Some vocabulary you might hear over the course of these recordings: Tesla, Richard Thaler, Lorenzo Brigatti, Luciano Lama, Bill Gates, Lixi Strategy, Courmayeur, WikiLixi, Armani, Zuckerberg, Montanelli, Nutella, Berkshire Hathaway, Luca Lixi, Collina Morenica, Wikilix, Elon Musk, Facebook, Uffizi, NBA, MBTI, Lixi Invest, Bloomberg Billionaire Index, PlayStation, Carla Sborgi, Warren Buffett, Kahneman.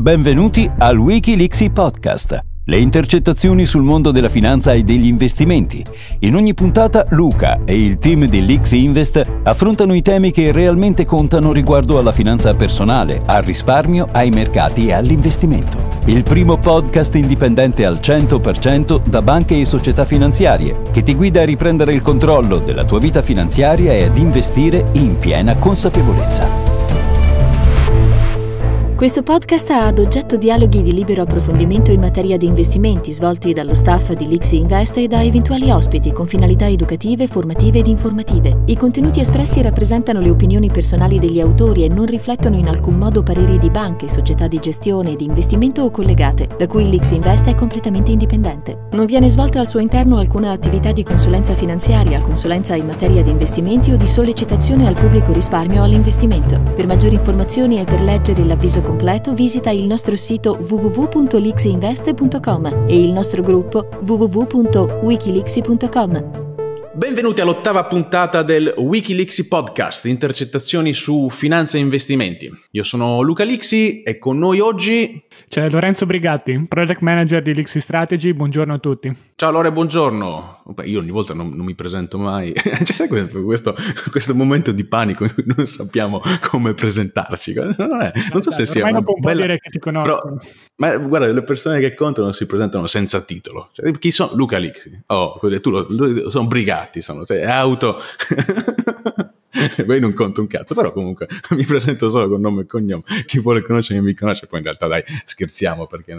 Benvenuti al Wikilix Podcast, le intercettazioni sul mondo della finanza e degli investimenti. In ogni puntata Luca e il team di Lixi Invest affrontano i temi che realmente contano riguardo alla finanza personale, al risparmio, ai mercati e all'investimento. Il primo podcast indipendente al 100% da banche e società finanziarie, che ti guida a riprendere il controllo della tua vita finanziaria e ad investire in piena consapevolezza. Questo podcast ha ad oggetto dialoghi di libero approfondimento in materia di investimenti svolti dallo staff di Lixi Invest e da eventuali ospiti con finalità educative, formative ed informative. I contenuti espressi rappresentano le opinioni personali degli autori e non riflettono in alcun modo pareri di banche, società di gestione, di investimento o collegate, da cui Lixi Invest è completamente indipendente. Non viene svolta al suo interno alcuna attività di consulenza finanziaria, consulenza in materia di investimenti o di sollecitazione al pubblico risparmio o all'investimento. Per maggiori informazioni e per leggere l'avviso completo visita il nostro sito www.lixiinvest.com e il nostro gruppo www.wikilixi.com. Benvenuti all'ottava puntata del Wikilixi Podcast, intercettazioni su finanza e investimenti. Io sono Luca Lixi e con noi oggi c'è Lorenzo Brigatti, Product Manager di Lixi Strategy. Buongiorno a tutti. Ciao Lore, buongiorno. Io ogni volta non mi presento mai. C'è questo momento di panico in cui non sappiamo come presentarci. Non so se sia ormai dopo un po' dire che ti conoscono. Ma guarda, le persone che contano si presentano senza titolo. Cioè, chi sono? Luca Lixi. Oh, sono Brigatti. Cioè, auto poi non conto un cazzo, però comunque mi presento solo con nome e cognome. Chi vuole conoscere mi conosce, poi in realtà dai, scherziamo, perché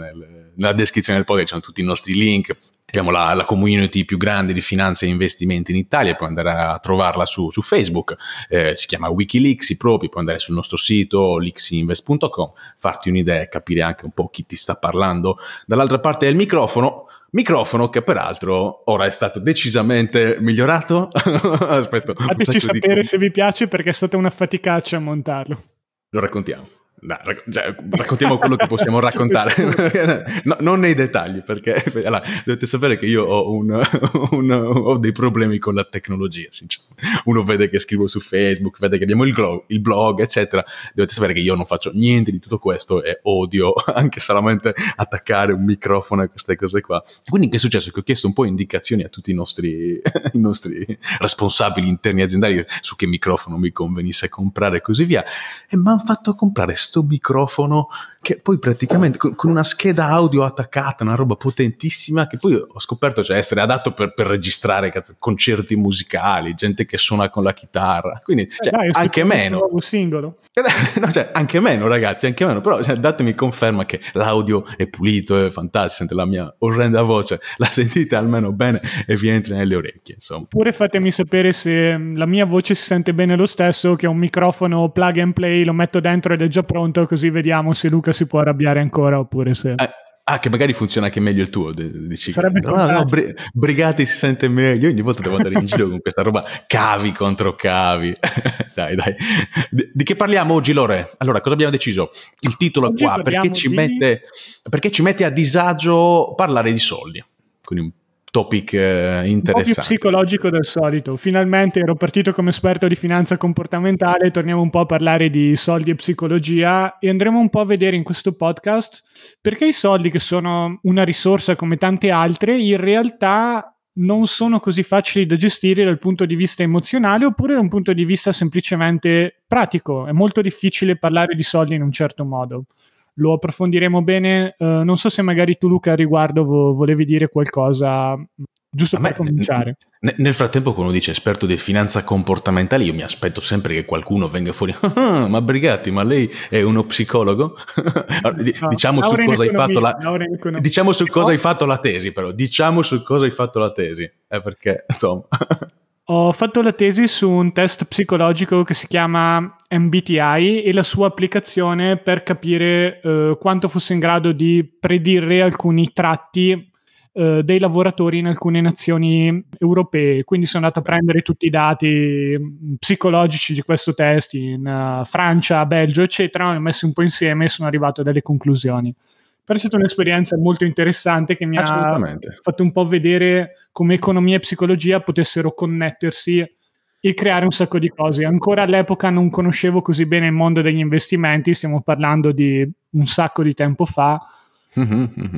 nella descrizione del podcast ci sono tutti i nostri link. Abbiamo la community più grande di finanza e investimenti in Italia, puoi andare a trovarla su Facebook, si chiama Wikilixi proprio, puoi andare sul nostro sito lixiinvest.com, farti un'idea e capire anche un po' chi ti sta parlando dall'altra parte del microfono che peraltro ora è stato decisamente migliorato. Aspetta, fateci sapere se vi piace, perché è stata una faticaccia a montarlo. Lo raccontiamo. Raccontiamo quello che possiamo raccontare, no, non nei dettagli, perché allora, dovete sapere che io ho dei problemi con la tecnologia, sinceramente. Uno vede che scrivo su Facebook, vede che abbiamo il blog eccetera. Dovete sapere che io non faccio niente di tutto questo e odio anche solamente attaccare un microfono e queste cose qua. Quindi che è successo? Che ho chiesto un po' indicazioni a tutti i nostri responsabili interni aziendali su che microfono mi convenisse comprare e così via, e mi hanno fatto comprare questo microfono che poi praticamente con una scheda audio attaccata, una roba potentissima, che poi ho scoperto, cioè, essere adatto per registrare concerti musicali, gente che suona con la chitarra, quindi cioè, dai, anche meno un singolo, no, cioè, anche meno ragazzi, anche meno, però cioè, datemi conferma che l'audio è pulito, è fantastico, la mia orrenda voce la sentite almeno bene e vi entra nelle orecchie, insomma. Oppure fatemi sapere se la mia voce si sente bene lo stesso, che è un microfono plug and play, lo metto dentro ed è già pronto, così vediamo se Luca si può arrabbiare ancora oppure se... Ah, che magari funziona anche meglio il tuo, dici. Sarebbe Brigatti si sente meglio. Io ogni volta devo andare in giro con questa roba, cavi contro cavi. dai. Di che parliamo oggi, Lore? Allora, cosa abbiamo deciso? Il titolo oggi qua, perché ci mette a disagio parlare di soldi. Quindi un topic interessante. Un po' più psicologico del solito. Finalmente ero partito come esperto di finanza comportamentale, torniamo un po' a parlare di soldi e psicologia e andremo un po' a vedere in questo podcast perché i soldi, che sono una risorsa come tante altre, in realtà non sono così facili da gestire dal punto di vista emozionale oppure da un punto di vista semplicemente pratico. È molto difficile parlare di soldi in un certo modo. Lo approfondiremo bene. Non so se magari tu, Luca, al riguardo volevi dire qualcosa, giusto per cominciare. Nel frattempo, quando dice esperto di finanza comportamentale, io mi aspetto sempre che qualcuno venga fuori. Ma Brigatti, ma lei è uno psicologo? Diciamo su cosa hai fatto la tesi, però. Diciamo su cosa hai fatto la tesi. Perché, insomma... Ho fatto la tesi su un test psicologico che si chiama MBTI e la sua applicazione per capire quanto fosse in grado di predire alcuni tratti dei lavoratori in alcune nazioni europee. Quindi sono andato a prendere tutti i dati psicologici di questo test in Francia, Belgio, eccetera, li ho messi un po' insieme e sono arrivato a delle conclusioni. Però è stata un'esperienza molto interessante che mi ha fatto un po' vedere come economia e psicologia potessero connettersi e creare un sacco di cose. Ancora all'epoca non conoscevo così bene il mondo degli investimenti, stiamo parlando di un sacco di tempo fa,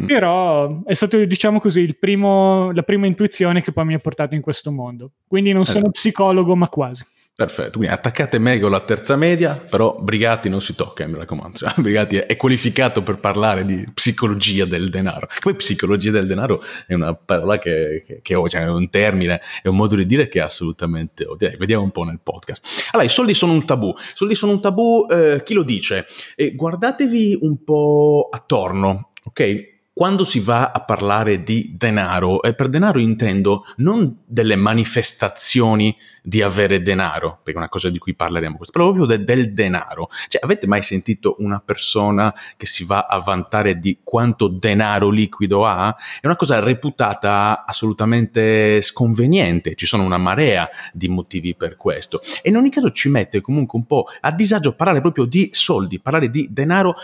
però è stato, diciamo così, la prima intuizione che poi mi ha portato in questo mondo. Quindi non sono psicologo, ma quasi. Perfetto, quindi attaccate me con la terza media, però Brigatti non si tocca, mi raccomando. Cioè, Brigatti è qualificato per parlare di psicologia del denaro. Poi psicologia del denaro è una parola che ho, cioè è un termine, è un modo di dire che assolutamente odio. Vediamo un po' nel podcast. Allora, i soldi sono un tabù. I soldi sono un tabù, chi lo dice? Guardatevi un po' attorno, ok? Quando si va a parlare di denaro, e per denaro intendo non delle manifestazioni di avere denaro, perché è una cosa di cui parleremo, però proprio del denaro. Cioè, avete mai sentito una persona che si va a vantare di quanto denaro liquido ha? È una cosa reputata assolutamente sconveniente, ci sono una marea di motivi per questo. E in ogni caso ci mette comunque un po' a disagio parlare proprio di soldi, parlare di denaro,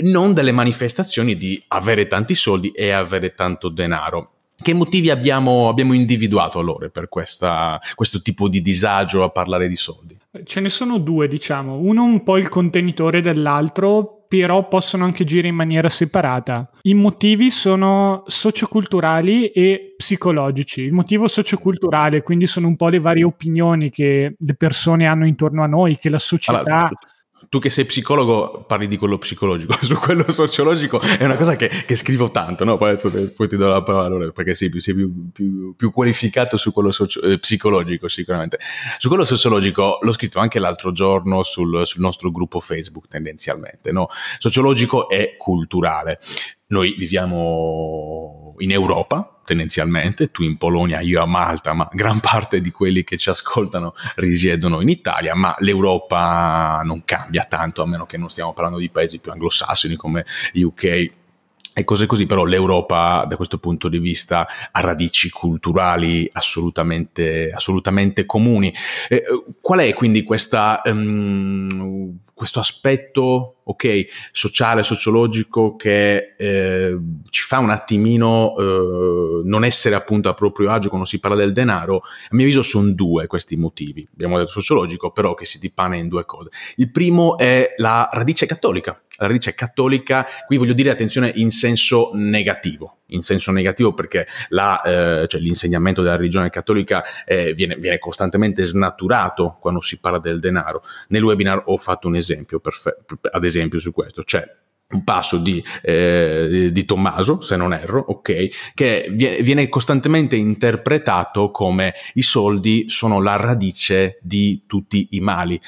non delle manifestazioni di avere tanti soldi e avere tanto denaro. Che motivi abbiamo individuato allora per questo tipo di disagio a parlare di soldi? Ce ne sono due, diciamo. Uno un po' il contenitore dell'altro, però possono anche girare in maniera separata. I motivi sono socioculturali e psicologici. Il motivo socioculturale, quindi sono un po' le varie opinioni che le persone hanno intorno a noi, che la società... Allora, tu che sei psicologo parli di quello psicologico, su quello sociologico è una cosa che scrivo tanto, no? Poi adesso poi ti do la parola perché sei più qualificato su quello psicologico sicuramente. Su quello sociologico l'ho scritto anche l'altro giorno sul nostro gruppo Facebook tendenzialmente, no? Sociologico e culturale. Noi viviamo in Europa tendenzialmente, tu in Polonia, io a Malta, ma gran parte di quelli che ci ascoltano risiedono in Italia, ma l'Europa non cambia tanto, a meno che non stiamo parlando di paesi più anglosassoni come UK e cose così, però l'Europa da questo punto di vista ha radici culturali assolutamente comuni. Qual è quindi questo aspetto, ok, sociale, sociologico, che ci fa un attimino non essere appunto a proprio agio quando si parla del denaro? A mio avviso sono due questi motivi. Abbiamo detto sociologico, però che si dipana in due cose. Il primo è la radice cattolica. La radice cattolica, qui voglio dire attenzione in senso negativo perché cioè l'insegnamento della religione cattolica viene costantemente snaturato quando si parla del denaro. Nel webinar ho fatto un esempio, ad esempio su questo, c'è un passo di Tommaso, se non erro, ok, che viene costantemente interpretato come i soldi sono la radice di tutti i mali.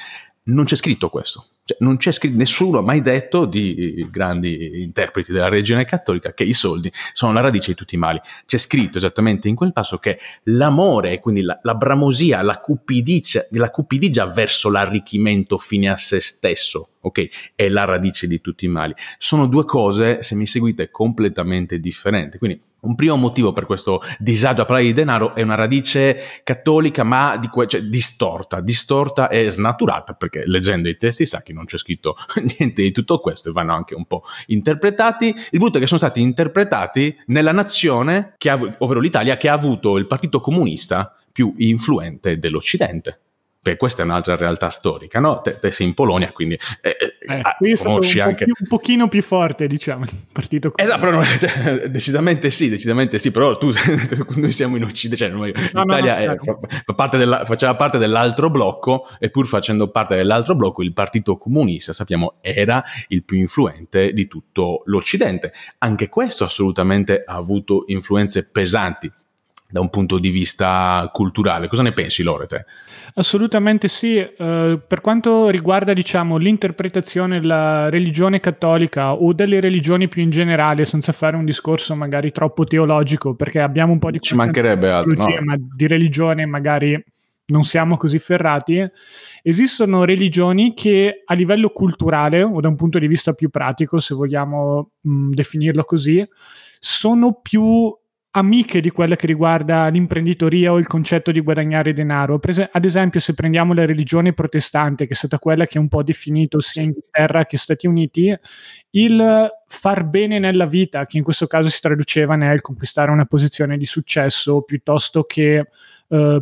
Non c'è scritto questo. Cioè, non c'è scritto, nessuno ha mai detto, di grandi interpreti della religione cattolica, che i soldi sono la radice di tutti i mali. C'è scritto esattamente in quel passo che l'amore, quindi la bramosia, la cupidigia verso l'arricchimento fine a se stesso, ok, è la radice di tutti i mali. Sono due cose, se mi seguite, completamente differenti. Quindi un primo motivo per questo disagio a parlare di denaro è una radice cattolica, ma cioè, distorta e snaturata, perché leggendo i testi sacchi non c'è scritto niente di tutto questo e vanno anche un po' interpretati. Il brutto è che sono stati interpretati nella nazione, ovvero l'Italia, che ha avuto il partito comunista più influente dell'Occidente. Perché questa è un'altra realtà storica, no? Te sei in Polonia, quindi conosci anche... un pochino più forte, diciamo, il partito comunista. Esatto, però, cioè, decisamente sì, però noi siamo in Occidente, cioè, l'Italia faceva parte dell'altro blocco, e pur facendo parte dell'altro blocco, il partito comunista, sappiamo, era il più influente di tutto l'Occidente. Anche questo assolutamente ha avuto influenze pesanti da un punto di vista culturale. Cosa ne pensi, Lore, te? Assolutamente sì. Per quanto riguarda, diciamo, l'interpretazione della religione cattolica o delle religioni più in generale, senza fare un discorso magari troppo teologico, perché abbiamo un po' di... Ci mancherebbe altro, no? Ma di religione magari non siamo così ferrati. Esistono religioni che a livello culturale, o da un punto di vista più pratico, se vogliamo definirlo così, sono più... amiche di quella che riguarda l'imprenditoria o il concetto di guadagnare denaro. Ad esempio, se prendiamo la religione protestante, che è stata quella che un po' ha definito sia Inghilterra che Stati Uniti, il far bene nella vita, che in questo caso si traduceva nel conquistare una posizione di successo piuttosto che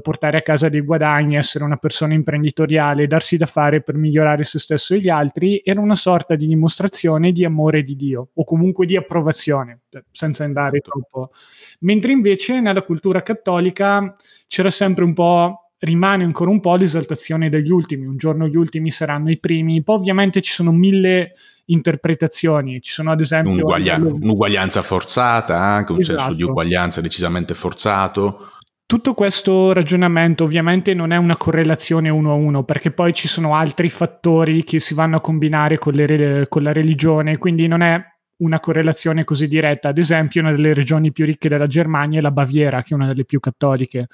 portare a casa dei guadagni, essere una persona imprenditoriale, darsi da fare per migliorare se stesso e gli altri, era una sorta di dimostrazione di amore di Dio, o comunque di approvazione, senza andare troppo. Mentre invece nella cultura cattolica c'era sempre un po', rimane ancora un po' l'esaltazione degli ultimi, un giorno gli ultimi saranno i primi, poi ovviamente ci sono mille interpretazioni, ci sono ad esempio... Un'uguaglianza forzata, anche un senso di uguaglianza decisamente forzato. Tutto questo ragionamento ovviamente non è una correlazione uno a uno, perché poi ci sono altri fattori che si vanno a combinare con la religione, quindi non è una correlazione così diretta. Ad esempio una delle regioni più ricche della Germania è la Baviera, che è una delle più cattoliche,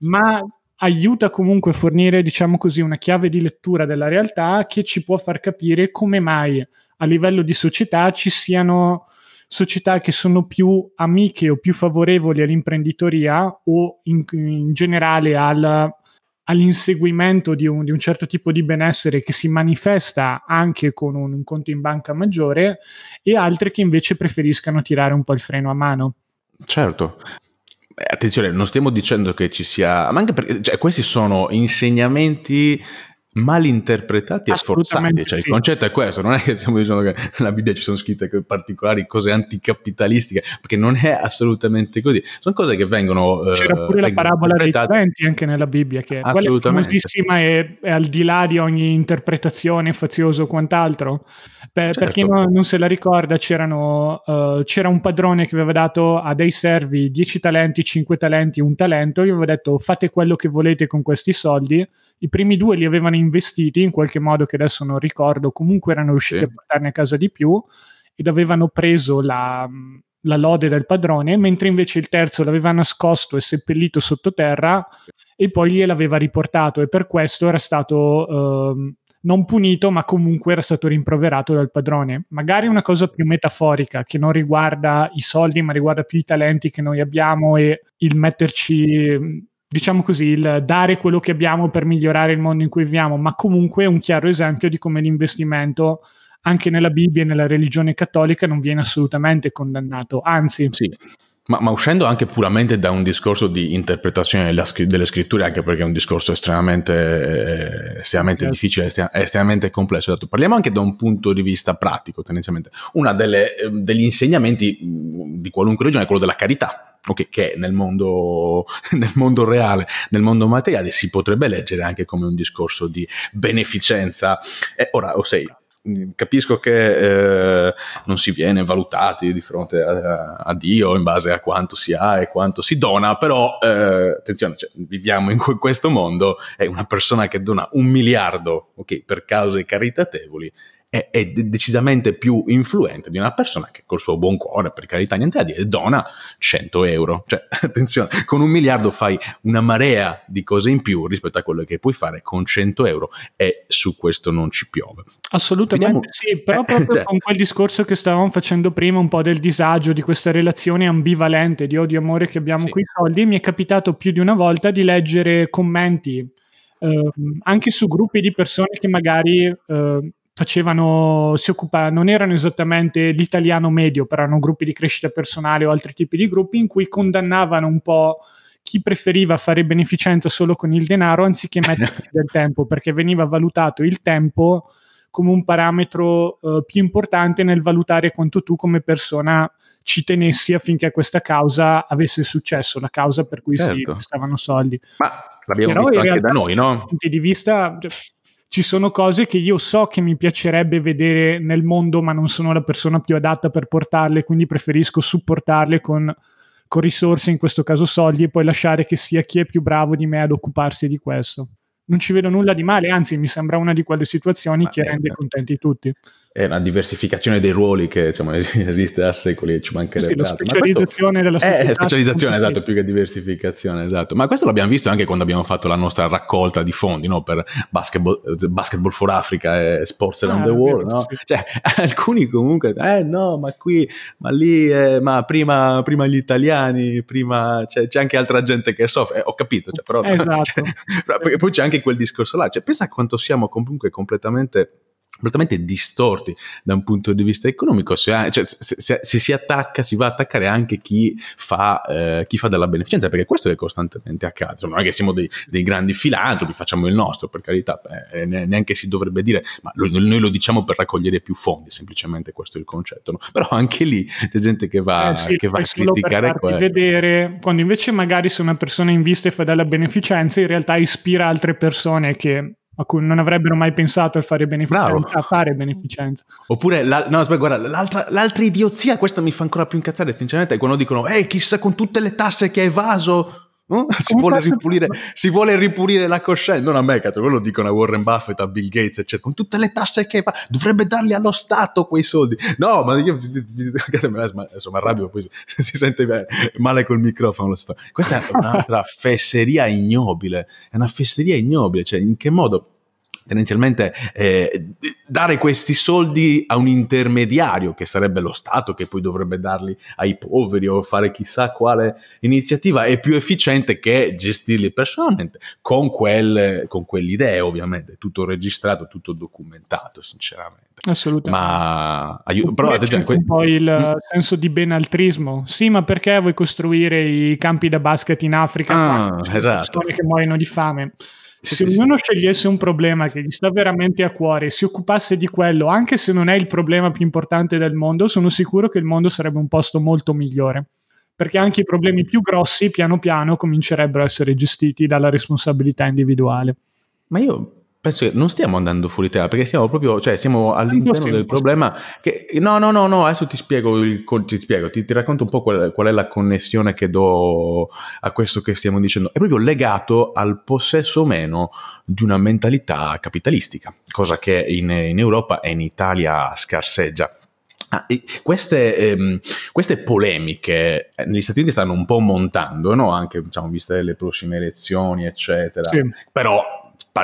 ma... aiuta comunque a fornire, diciamo così, una chiave di lettura della realtà che ci può far capire come mai a livello di società ci siano società che sono più amiche o più favorevoli all'imprenditoria o in generale all'inseguimento di un certo tipo di benessere che si manifesta anche con un conto in banca maggiore, e altre che invece preferiscano tirare un po' il freno a mano. Certo. Attenzione, non stiamo dicendo che ci sia, ma anche perché, cioè, questi sono insegnamenti mal interpretati e sforzati, cioè, sì. Il concetto è questo, non è che stiamo dicendo che nella Bibbia ci sono scritte particolari cose anticapitalistiche, perché non è assolutamente così, sono cose che vengono c'era pure la parabola dei talenti anche nella Bibbia, che quella è famosissima e è al di là di ogni interpretazione faziosa o quant'altro. Certo. Per chi non se la ricorda, c'era un padrone che aveva dato a dei servi 10 talenti, 5 talenti, un talento, gli aveva detto fate quello che volete con questi soldi. I primi due li avevano investiti in qualche modo che adesso non ricordo, comunque erano riusciti a portarne a casa di più ed avevano preso la lode del padrone, mentre invece il terzo l'aveva nascosto e seppellito sottoterra e poi gliel'aveva riportato, e per questo era stato non punito, ma comunque era stato rimproverato dal padrone. Magari una cosa più metaforica che non riguarda i soldi, ma riguarda più i talenti che noi abbiamo e il metterci... diciamo così, il dare quello che abbiamo per migliorare il mondo in cui viviamo, ma comunque è un chiaro esempio di come l'investimento anche nella Bibbia e nella religione cattolica non viene assolutamente condannato, anzi... Sì. Ma uscendo anche puramente da un discorso di interpretazione delle scritture, anche perché è un discorso estremamente difficile, estremamente complesso, parliamo anche da un punto di vista pratico tendenzialmente. Una degli insegnamenti di qualunque religione è quello della carità, okay, che nel mondo reale, nel mondo materiale, si potrebbe leggere anche come un discorso di beneficenza. E ora, capisco che non si viene valutati di fronte a Dio in base a quanto si ha e quanto si dona, però attenzione, cioè, viviamo in questo mondo e una persona che dona 1 miliardo per cause caritatevoli è decisamente più influente di una persona che col suo buon cuore, per carità, niente da dire, dona 100 euro. Cioè, attenzione, con 1 miliardo fai una marea di cose in più rispetto a quello che puoi fare con 100 euro e su questo non ci piove. Assolutamente. Vediamo... sì, però proprio con quel discorso che stavamo facendo prima, un po' del disagio di questa relazione ambivalente di odio e amore che abbiamo con i soldi, mi è capitato più di una volta di leggere commenti anche su gruppi di persone che magari... non erano esattamente l'italiano medio, però erano gruppi di crescita personale o altri tipi di gruppi in cui condannavano un po' chi preferiva fare beneficenza solo con il denaro anziché metterci del tempo, perché veniva valutato il tempo come un parametro più importante nel valutare quanto tu come persona ci tenessi affinché questa causa avesse successo, la causa per cui si stavano soldi. Ma l'abbiamo visto anche da noi, no? Dal punto di vista... ci sono cose che io so che mi piacerebbe vedere nel mondo, ma non sono la persona più adatta per portarle, quindi preferisco supportarle con risorse, in questo caso soldi, e poi lasciare che sia chi è più bravo di me ad occuparsi di questo. Non ci vedo nulla di male, anzi mi sembra una di quelle situazioni che rende contenti tutti. È una diversificazione dei ruoli che, diciamo, esiste da secoli, ci mancherebbe altro. La specializzazione della società. Specializzazione, esatto, più che diversificazione, esatto. Ma questo l'abbiamo visto anche quando abbiamo fatto la nostra raccolta di fondi, no? Per Basketball for Africa e Sports Around the World, no? Sì. Cioè, alcuni comunque, no, ma qui, ma lì, ma prima gli italiani, prima c'è anche altra gente che soffre. Ho capito, cioè, però... esatto. Poi c'è anche quel discorso là. Cioè, pensa a quanto siamo comunque completamente... completamente distorti da un punto di vista economico, se si attacca, si va a attaccare anche chi fa della beneficenza, perché questo è costantemente accade. Insomma, non è che siamo dei grandi filantropi, facciamo il nostro, per carità, neanche si dovrebbe dire, ma noi lo diciamo per raccogliere più fondi, semplicemente questo è il concetto, no? Però anche lì c'è gente che va, sì, che va a criticare quello. Vedere, quando invece magari se una persona in vista e fa della beneficenza, in realtà ispira altre persone che a cui non avrebbero mai pensato a fare beneficenza. Bravo. A fare beneficenza. Oppure, no, aspetta, guarda, l'altra idiozia, questa mi fa ancora più incazzare sinceramente, è quando dicono, chissà con tutte le tasse che hai evaso, no? Si vuole ripulire la coscienza. Non a me, cazzo, quello dicono a Warren Buffett, a Bill Gates, eccetera, con tutte le tasse che fa, dovrebbe darli allo Stato quei soldi. No, ma io insomma arrabbio, poi si sente male col microfono lo sto. Questa è un'altra fesseria ignobile, cioè in che modo tendenzialmente dare questi soldi a un intermediario che sarebbe lo Stato, che poi dovrebbe darli ai poveri o fare chissà quale iniziativa, è più efficiente che gestirli personalmente con quell'idea, ovviamente tutto registrato, tutto documentato, sinceramente. Assolutamente. Ma però un po' il senso di benaltrismo, sì, ma perché vuoi costruire i campi da basket in Africa? Esatto. Persone che muoiono di fame. Se ognuno scegliesse un problema che gli sta veramente a cuore e si occupasse di quello, anche se non è il problema più importante del mondo, sono sicuro che il mondo sarebbe un posto molto migliore, perché anche i problemi più grossi piano piano comincerebbero a essere gestiti dalla responsabilità individuale. Ma io penso che non stiamo andando fuori tema, perché siamo proprio, cioè siamo all'interno del problema. Che, no, adesso ti racconto un po' qual è la connessione che do a questo che stiamo dicendo. È proprio legato al possesso o meno di una mentalità capitalistica, cosa che in Europa e in Italia scarseggia. Queste polemiche negli Stati Uniti stanno un po' montando, no? Anche, diciamo, viste le prossime elezioni, eccetera. Sì. Però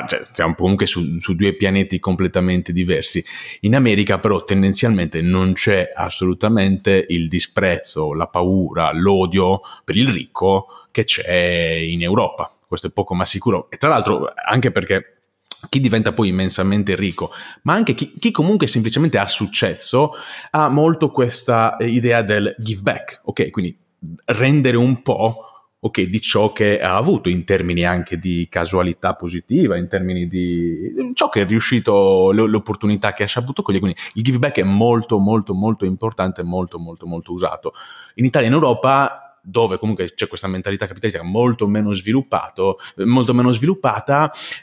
cioè, siamo comunque su due pianeti completamente diversi. In America però tendenzialmente non c'è assolutamente il disprezzo, la paura, l'odio per il ricco che c'è in Europa. Questo è poco ma sicuro. E tra l'altro anche perché chi diventa poi immensamente ricco, ma anche chi comunque semplicemente ha successo, ha molto questa idea del give back, ok? Quindi rendere un po', ok, di ciò che ha avuto in termini anche di casualità positiva, in termini di ciò che è riuscito, l'opportunità che ha saputo cogliere. Quindi il give back è molto molto molto importante, molto molto molto usato. In Italia e in Europa, dove comunque c'è questa mentalità capitalistica molto meno sviluppata,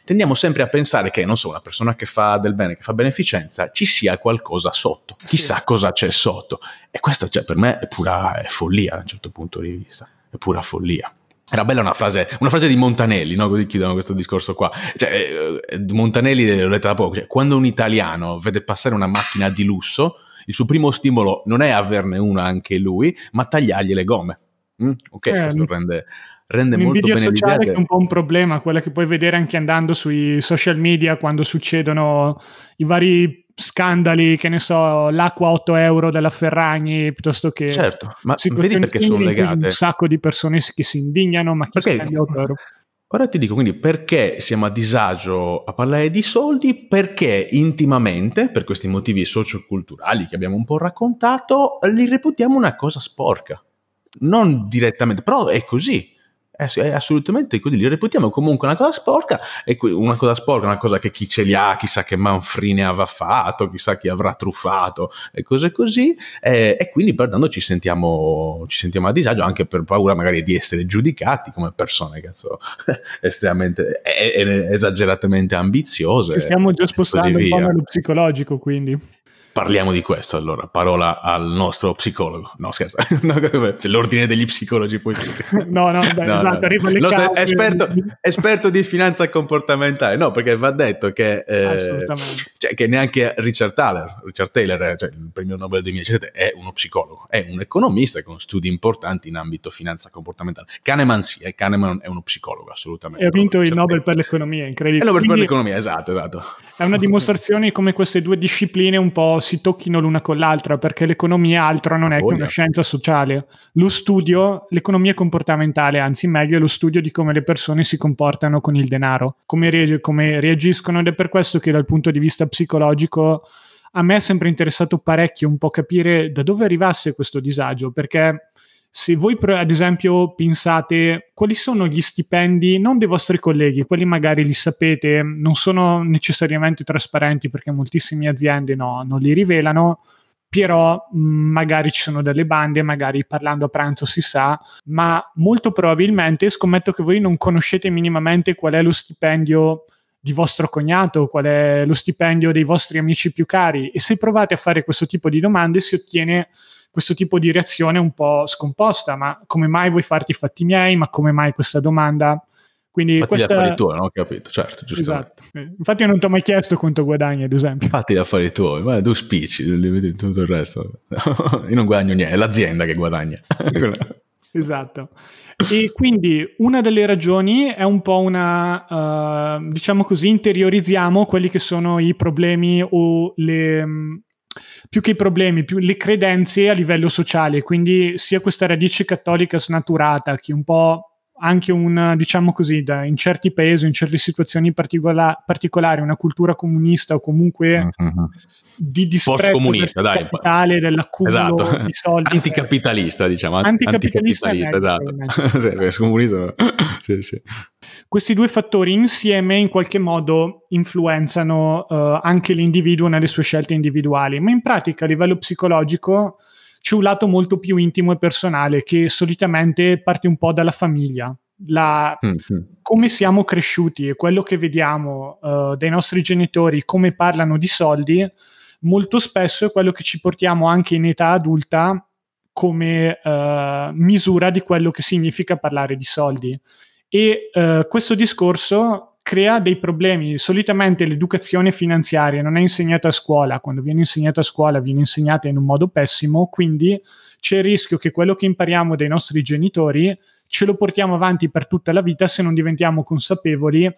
tendiamo sempre a pensare che, non so, una persona che fa del bene, che fa beneficenza, ci sia qualcosa sotto, chissà cosa c'è sotto. E questo, cioè, per me è pura follia da un certo punto di vista. È pura follia. Era bella una frase di Montanelli, no? Così chiudiamo questo discorso qua. Cioè, Montanelli, l'ho letta da poco, cioè, quando un italiano vede passare una macchina di lusso, il suo primo stimolo non è averne una anche lui, ma tagliargli le gomme. Ok, questo rende molto bene l'idea. L'invidia sociale che è un po' un problema, quella che puoi vedere anche andando sui social media quando succedono i vari scandali, che ne so, l'acqua a 8 euro della Ferragni, piuttosto che, certo, ma vedi perché sono legate, un sacco di persone che si indignano, ma chi spende 8 euro? Ora ti dico, quindi, perché siamo a disagio a parlare di soldi? Perché intimamente, per questi motivi socioculturali che abbiamo un po' raccontato, li reputiamo una cosa sporca, non direttamente, però è così. È assolutamente così, li reputiamo comunque una cosa sporca, e una cosa sporca, una cosa che chi ce li ha, chissà che manfrine aveva fatto, chissà chi avrà truffato e cose così, e quindi pertanto ci sentiamo a disagio, anche per paura magari di essere giudicati come persone, cazzo, estremamente esageratamente ambiziose. Ci stiamo già spostando un po' nello psicologico, quindi. Parliamo di questo, allora. Parola al nostro psicologo. No, scherzo. C'è l'ordine degli psicologi, poi. Esatto. Arriva le cause. Esperto di finanza comportamentale. No, perché va detto che cioè, che neanche Richard Thaler, cioè, il premio Nobel del 2017, è uno psicologo, è un economista con studi importanti in ambito finanza comportamentale. Kahneman sì, Kahneman è uno psicologo, assolutamente. E ha vinto il Nobel per l'economia, incredibile. Il Nobel per l'economia, esatto. È una dimostrazione come queste due discipline un po' si tocchino l'una con l'altra, perché l'economia altro non è che una scienza sociale. Lo studio, l'economia comportamentale, anzi meglio, è lo studio di come le persone si comportano con il denaro, come reagiscono, ed è per questo che dal punto di vista psicologico a me è sempre interessato parecchio un po' capire da dove arrivasse questo disagio, perché se voi ad esempio pensate quali sono gli stipendi, non dei vostri colleghi, quelli magari li sapete, non sono necessariamente trasparenti perché moltissime aziende non li rivelano, però magari ci sono delle bande, magari parlando a pranzo si sa, ma molto probabilmente scommetto che voi non conoscete minimamente qual è lo stipendio di vostro cognato, qual è lo stipendio dei vostri amici più cari, e se provate a fare questo tipo di domande si ottiene questo tipo di reazione un po' scomposta: ma come mai vuoi farti i fatti miei? Ma come mai questa domanda? Quindi fatti gli affari tuoi, non ho capito, certo, giustamente. Esatto. Infatti io non ti ho mai chiesto quanto guadagni, ad esempio. Fatti gli affari tuoi, ma due spicci, tutto il resto. Io non guadagno niente, è l'azienda che guadagna. Esatto. E quindi una delle ragioni è un po' una, diciamo così, interiorizziamo quelli che sono i problemi o le... più che i problemi, più le credenze a livello sociale, quindi sia questa radice cattolica snaturata che un po' anche un, diciamo così, in certi paesi, in certe situazioni particolari, una cultura comunista o comunque di disprezzo capitale, dell'accumulo di soldi. Anticapitalista, diciamo. Anticapitalista, esatto. Sì, sì. Questi due fattori insieme in qualche modo influenzano anche l'individuo nelle sue scelte individuali, ma in pratica a livello psicologico c'è un lato molto più intimo e personale che solitamente parte un po' dalla famiglia. Come siamo cresciuti e quello che vediamo dai nostri genitori, come parlano di soldi, molto spesso è quello che ci portiamo anche in età adulta come misura di quello che significa parlare di soldi. E questo discorso crea dei problemi. Solitamente l'educazione finanziaria non è insegnata a scuola, quando viene insegnata a scuola viene insegnata in un modo pessimo, quindi c'è il rischio che quello che impariamo dai nostri genitori ce lo portiamo avanti per tutta la vita se non diventiamo consapevoli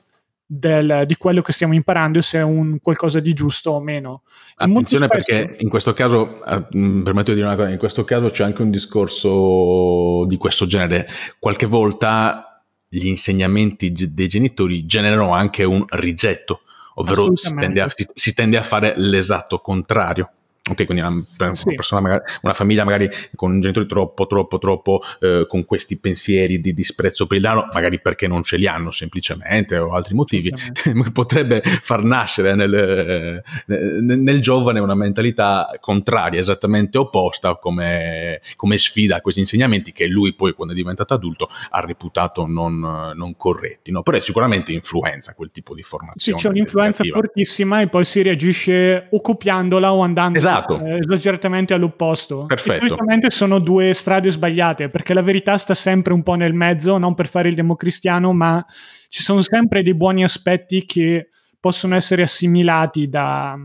di quello che stiamo imparando e se è un qualcosa di giusto o meno. Attenzione, perché in questo caso, permetto di dire una cosa, in questo caso c'è anche un discorso di questo genere. Qualche volta gli insegnamenti dei genitori generano anche un rigetto, ovvero si tende a fare l'esatto contrario. Ok, quindi una persona magari, una famiglia magari con un genitore troppo con questi pensieri di disprezzo per il denaro, magari perché non ce li hanno semplicemente o altri motivi, potrebbe far nascere nel giovane una mentalità contraria, esattamente opposta come sfida a questi insegnamenti che lui poi, quando è diventato adulto, ha reputato non corretti, no? Però sicuramente influenza quel tipo di formazione. Sì, c'è un'influenza fortissima e poi si reagisce o copiandola o andando esageratamente all'opposto. Perfetto. Solitamente sono due strade sbagliate, perché la verità sta sempre un po' nel mezzo, non per fare il democristiano, ma ci sono sempre dei buoni aspetti che possono essere assimilati da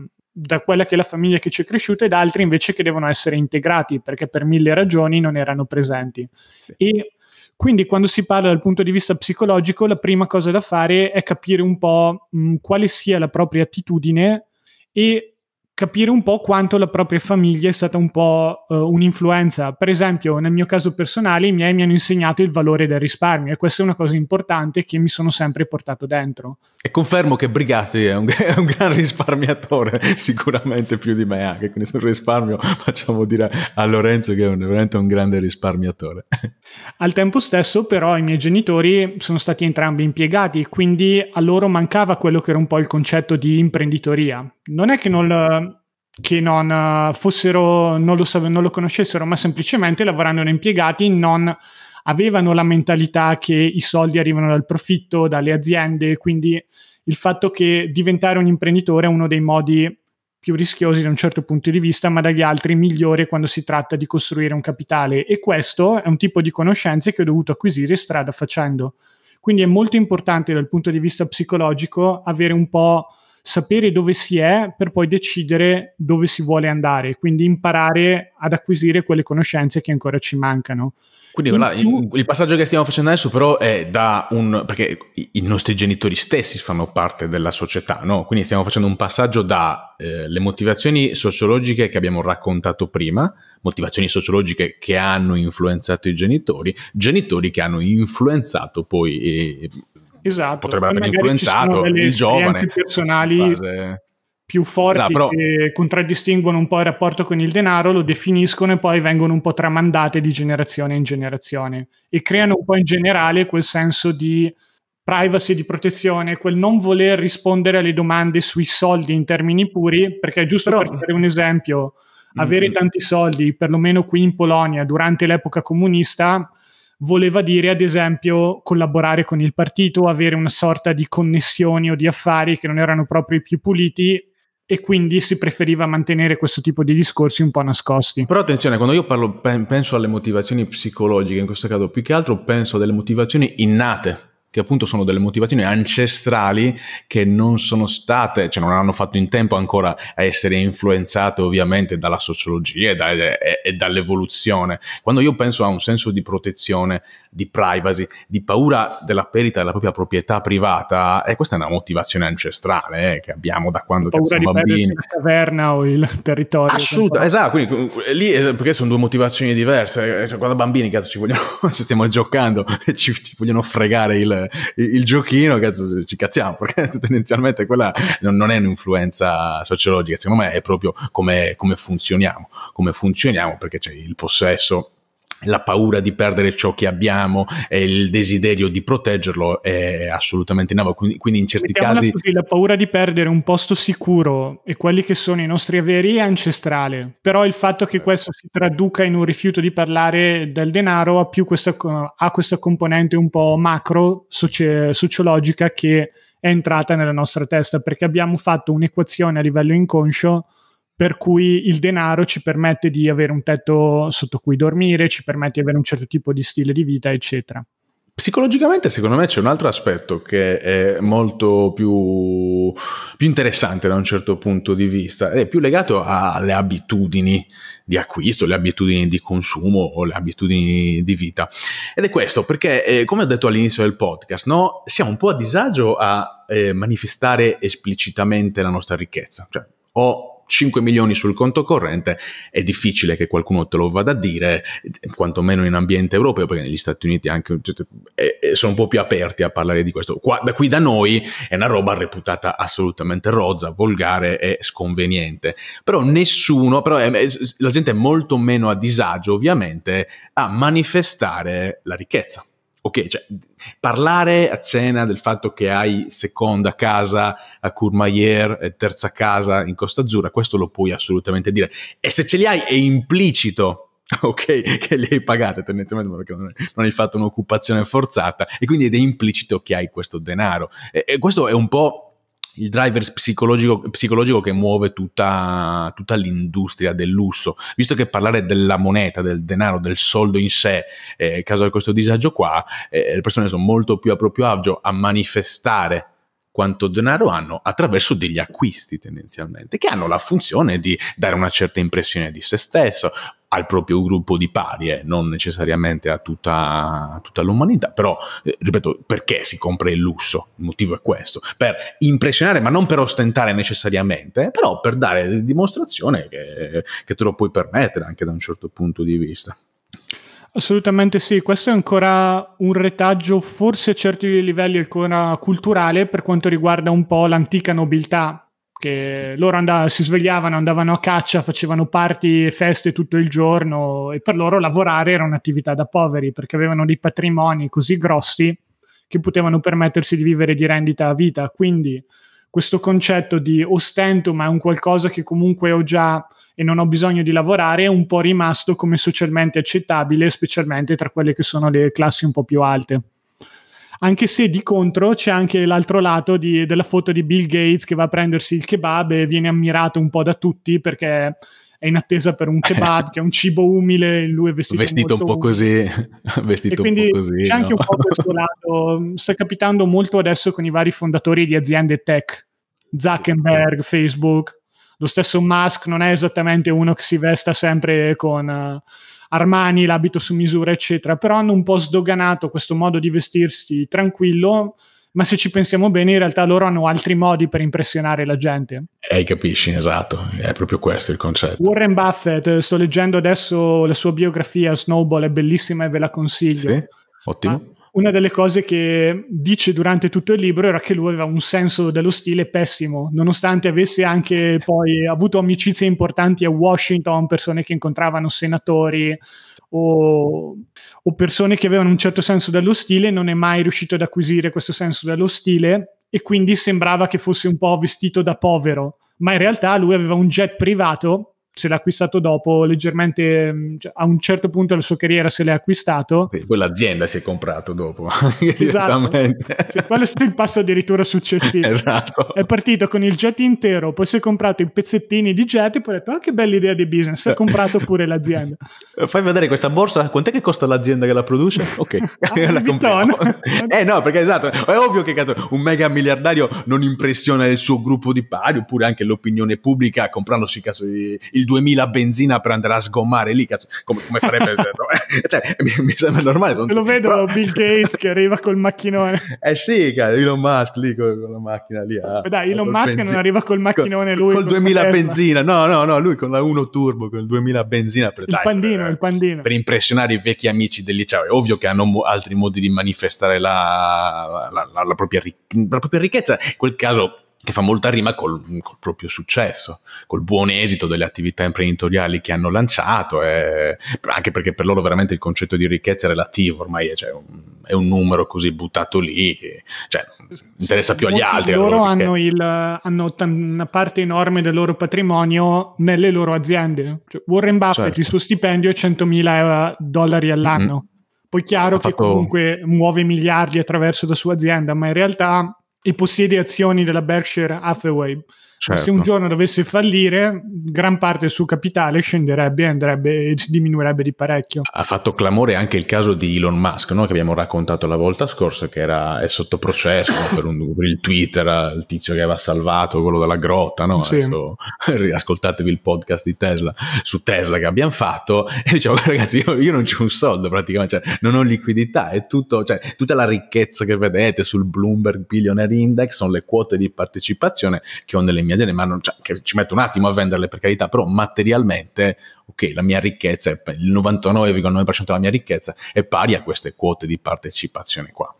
quella che è la famiglia che ci è cresciuta, ed altri invece che devono essere integrati perché per mille ragioni non erano presenti. Sì. E quindi quando si parla dal punto di vista psicologico, la prima cosa da fare è capire un po' quale sia la propria attitudine e capire un po' quanto la propria famiglia è stata un po' un'influenza. Per esempio, nel mio caso personale, i miei mi hanno insegnato il valore del risparmio, e questa è una cosa importante che mi sono sempre portato dentro. E confermo che Brigatti è un gran risparmiatore, sicuramente più di me anche, quindi sul risparmio facciamo dire a Lorenzo che è veramente un grande risparmiatore. Al tempo stesso però i miei genitori sono stati entrambi impiegati, quindi a loro mancava quello che era un po' il concetto di imprenditoria. Non è che non lo conoscessero, ma semplicemente lavorando da impiegati non avevano la mentalità che i soldi arrivano dal profitto, dalle aziende, quindi il fatto che diventare un imprenditore è uno dei modi più rischiosi da un certo punto di vista, ma dagli altri migliore quando si tratta di costruire un capitale, e questo è un tipo di conoscenze che ho dovuto acquisire strada facendo. Quindi è molto importante dal punto di vista psicologico avere un po' sapere dove si è per poi decidere dove si vuole andare, quindi imparare ad acquisire quelle conoscenze che ancora ci mancano. Quindi il passaggio che stiamo facendo adesso però è perché i nostri genitori stessi fanno parte della società, no? Quindi stiamo facendo un passaggio dalle motivazioni sociologiche che abbiamo raccontato prima, motivazioni sociologiche che hanno influenzato i genitori che hanno influenzato poi esatto, potrebbero aver influenzato il giovane personali più forti, no, però, che contraddistinguono un po' il rapporto con il denaro, lo definiscono e poi vengono un po' tramandate di generazione in generazione e creano un po' in generale quel senso di privacy, di protezione, quel non voler rispondere alle domande sui soldi in termini puri, perché giusto per fare un esempio, avere tanti soldi, perlomeno qui in Polonia durante l'epoca comunista, voleva dire ad esempio collaborare con il partito, avere una sorta di connessioni o di affari che non erano proprio i più puliti, e quindi si preferiva mantenere questo tipo di discorsi un po' nascosti. Però attenzione, quando io parlo penso alle motivazioni psicologiche, in questo caso più che altro penso a delle motivazioni innate, che appunto sono delle motivazioni ancestrali che non sono state, cioè non hanno fatto in tempo ancora a essere influenzate ovviamente dalla sociologia e dall'evoluzione. Quando io penso a un senso di protezione, di privacy, di paura della perdita della propria proprietà privata, e questa è una motivazione ancestrale che abbiamo da quando siamo bambini. Paura di perdersi la caverna o il territorio. Assolutamente, esatto, quindi lì perché sono due motivazioni diverse. Cioè, quando bambini, cazzo, ci vogliono, se stiamo giocando, ci vogliono fregare il giochino, cazzo, ci cazziamo, perché tendenzialmente quella non è un'influenza sociologica, secondo me è proprio come funzioniamo, perché c'è il possesso, la paura di perdere ciò che abbiamo e il desiderio di proteggerlo è assolutamente innavo, quindi in certi casi così, la paura di perdere un posto sicuro e quelli che sono i nostri averi è ancestrale, però il fatto che questo si traduca in un rifiuto di parlare del denaro ha più questa componente un po' macro sociologica che è entrata nella nostra testa, perché abbiamo fatto un'equazione a livello inconscio per cui il denaro ci permette di avere un tetto sotto cui dormire, ci permette di avere un certo tipo di stile di vita, eccetera. Psicologicamente secondo me c'è un altro aspetto che è molto più interessante da un certo punto di vista, è più legato alle abitudini di acquisto, le abitudini di consumo o le abitudini di vita, ed è questo perché come ho detto all'inizio del podcast, no, siamo un po' a disagio a manifestare esplicitamente la nostra ricchezza, cioè ho 5 milioni sul conto corrente, è difficile che qualcuno te lo vada a dire, quantomeno in ambiente europeo, perché negli Stati Uniti anche sono un po' più aperti a parlare di questo. Da qui da noi è una roba reputata assolutamente rozza, volgare e sconveniente, però la gente è molto meno a disagio ovviamente a manifestare la ricchezza. Ok, cioè parlare a cena del fatto che hai seconda casa a Courmayeur e terza casa in Costa Azzurra, questo lo puoi assolutamente dire. E se ce li hai è implicito, ok, che li hai pagate tendenzialmente perché non hai fatto un'occupazione forzata, e quindi ed è implicito che hai questo denaro. E questo è un po' il driver psicologico che muove tutta l'industria del lusso, visto che parlare della moneta, del denaro, del soldo in sé, causa questo disagio qua, le persone sono molto più a proprio agio a manifestare quanto denaro hanno attraverso degli acquisti tendenzialmente, che hanno la funzione di dare una certa impressione di se stesso, al proprio gruppo di pari, non necessariamente a tutta l'umanità, però ripeto, perché si compra il lusso? Il motivo è questo, per impressionare, ma non per ostentare necessariamente, però per dare dimostrazione che te lo puoi permettere anche da un certo punto di vista. Assolutamente sì, questo è ancora un retaggio forse a certi livelli ancora culturale per quanto riguarda un po' l'antica nobiltà, che loro si svegliavano, andavano a caccia, facevano party e feste tutto il giorno, e per loro lavorare era un'attività da poveri perché avevano dei patrimoni così grossi che potevano permettersi di vivere di rendita a vita. Quindi questo concetto di ostento ma è un qualcosa che comunque ho già e non ho bisogno di lavorare è un po' rimasto come socialmente accettabile, specialmente tra quelle che sono le classi un po' più alte. Anche se di contro c'è anche l'altro lato della foto di Bill Gates che va a prendersi il kebab e viene ammirato un po' da tutti perché è in attesa per un kebab che è un cibo umile, lui è vestito un po' così, vestito un po' così. C'è anche un po' questo lato, sta capitando molto adesso con i vari fondatori di aziende tech, Zuckerberg, Facebook. Lo stesso Musk non è esattamente uno che si vesta sempre con Armani, l'abito su misura, eccetera, però hanno un po' sdoganato questo modo di vestirsi tranquillo, ma se ci pensiamo bene in realtà loro hanno altri modi per impressionare la gente. Capisci, esatto, è proprio questo il concetto. Warren Buffett, sto leggendo adesso la sua biografia Snowball, è bellissima e ve la consiglio. Sì, ottimo. Una delle cose che dice durante tutto il libro era che lui aveva un senso dello stile pessimo, nonostante avesse anche poi avuto amicizie importanti a Washington, persone che incontravano, senatori o persone che avevano un certo senso dello stile, non è mai riuscito ad acquisire questo senso dello stile e quindi sembrava che fosse un po' vestito da povero, ma in realtà lui aveva un jet privato, se l'ha acquistato dopo, leggermente, cioè, a un certo punto della sua carriera se l'è acquistato. Sì, poi l'azienda si è comprato dopo. Esatto. Cioè, quello è stato il passo addirittura successivo. Esatto. È partito con il jet intero, poi si è comprato i pezzettini di jet e poi ha detto, ah, che bella idea di business, ha comprato pure l'azienda. Fai vedere questa borsa, quant'è che costa l'azienda che la produce? Ok, la compriamo. No, perché esatto, è ovvio che un mega miliardario non impressiona il suo gruppo di pari, oppure anche l'opinione pubblica, comprandosi caso di il 2000 benzina per andare a sgommare lì, cazzo, come farebbe? Cioè, mi sembra normale. Lo vedo però... Bill Gates che arriva col macchinone. Eh sì, cazzo, Elon Musk lì con la macchina lì. Dai, Elon Musk non arriva col macchinone, lui col 2000 benzina. No, lui con la 1 turbo, con il 2000 benzina. Il pandino per impressionare i vecchi amici del liceo. È ovvio che hanno altri modi di manifestare la propria ricchezza. In quel caso... che fa molta rima col proprio successo, col buon esito delle attività imprenditoriali che hanno lanciato, anche perché per loro veramente il concetto di ricchezza è relativo, ormai è un numero così buttato lì, cioè interessa più agli altri. Loro hanno una parte enorme del loro patrimonio nelle loro aziende. Cioè, Warren Buffett, certo, il susuo stipendio è $100.000 all'anno, poi chiaro che comunque muove miliardi attraverso la sua azienda, ma in realtà... e possiede azioni della Berkshire Hathaway. Certo. Se un giorno dovesse fallire, gran parte del suo capitale scenderebbe e diminuirebbe di parecchio. Ha fatto clamore anche il caso di Elon Musk, no? Che abbiamo raccontato la volta scorsa, che è sotto processo per il Twitter, il tizio che aveva salvato quello dalla grotta, no? Sì. Adesso, riascoltatevi il podcast di Tesla, su Tesla, che abbiamo fatto, e dicevo, ragazzi, io non c'ho un soldo praticamente, cioè, non ho liquidità, è tutto, cioè, tutta la ricchezza che vedete sul Bloomberg Billionaire Index sono le quote di partecipazione che ho nelle mie aziende, ma non, cioè, che ci metto un attimo a venderle, per carità, però materialmente ok, la mia ricchezza, il 99,9% della mia ricchezza è pari a queste quote di partecipazione qua.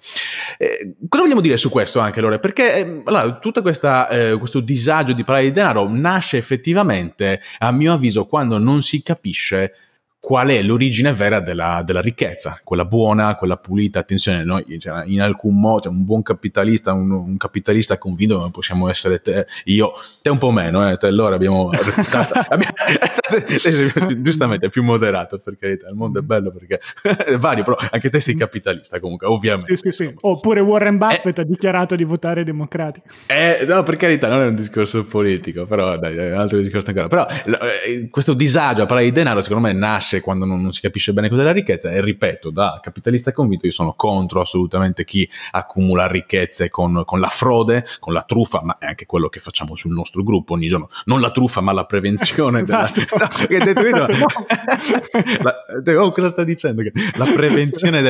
Cosa vogliamo dire su questo anche, Lore? Perché allora, tutto questo disagio di parlare di denaro nasce effettivamente, a mio avviso, quando non si capisce qual è l'origine vera della ricchezza, quella buona, quella pulita. Attenzione, noi in alcun modo, un buon capitalista, un capitalista convinto, non possiamo essere te, io, te un po' meno, te allora abbiamo giustamente, è più moderato, per carità, il mondo è bello perché è vario, però anche te sei capitalista comunque, ovviamente. Sì. Oppure Warren Buffett ha dichiarato di votare democratico. No, per carità, non è un discorso politico, però dai, è un altro discorso ancora. Però questo disagio a parlare di denaro, secondo me, nasce quando non si capisce bene cos'è la ricchezza, e ripeto, da capitalista convinto io sono contro assolutamente chi accumula ricchezze con la frode, con la truffa, ma è anche quello che facciamo sul nostro gruppo ogni giorno, non la truffa ma la prevenzione cosa sta dicendo? La prevenzione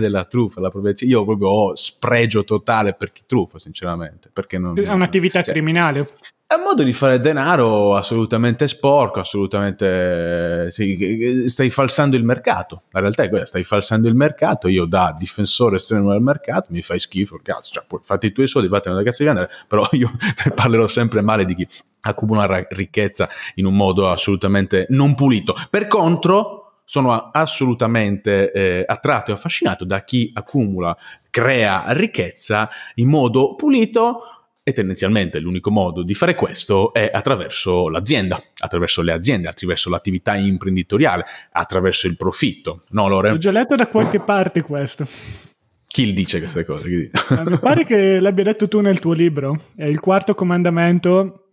della truffa, io proprio ho spregio totale per chi truffa, sinceramente, perché non è un'attività criminale. È un modo di fare denaro assolutamente sporco, assolutamente stai falsando il mercato. La realtà è quella, stai falsando il mercato. Io da difensore estremo del mercato mi fai schifo, cazzo, cioè, fatti i tuoi soldi, vattene da cazzo di vendere, però io parlerò sempre male di chi accumula ricchezza in un modo assolutamente non pulito. Per contro... sono assolutamente attratto e affascinato da chi accumula, crea ricchezza in modo pulito, e tendenzialmente l'unico modo di fare questo è attraverso l'azienda, attraverso le aziende, attraverso l'attività imprenditoriale, attraverso il profitto. No, Lore? L'ho già letto da qualche parte questo. Chi dice queste cose? Mi pare che l'abbia detto tu nel tuo libro. È il quarto comandamento,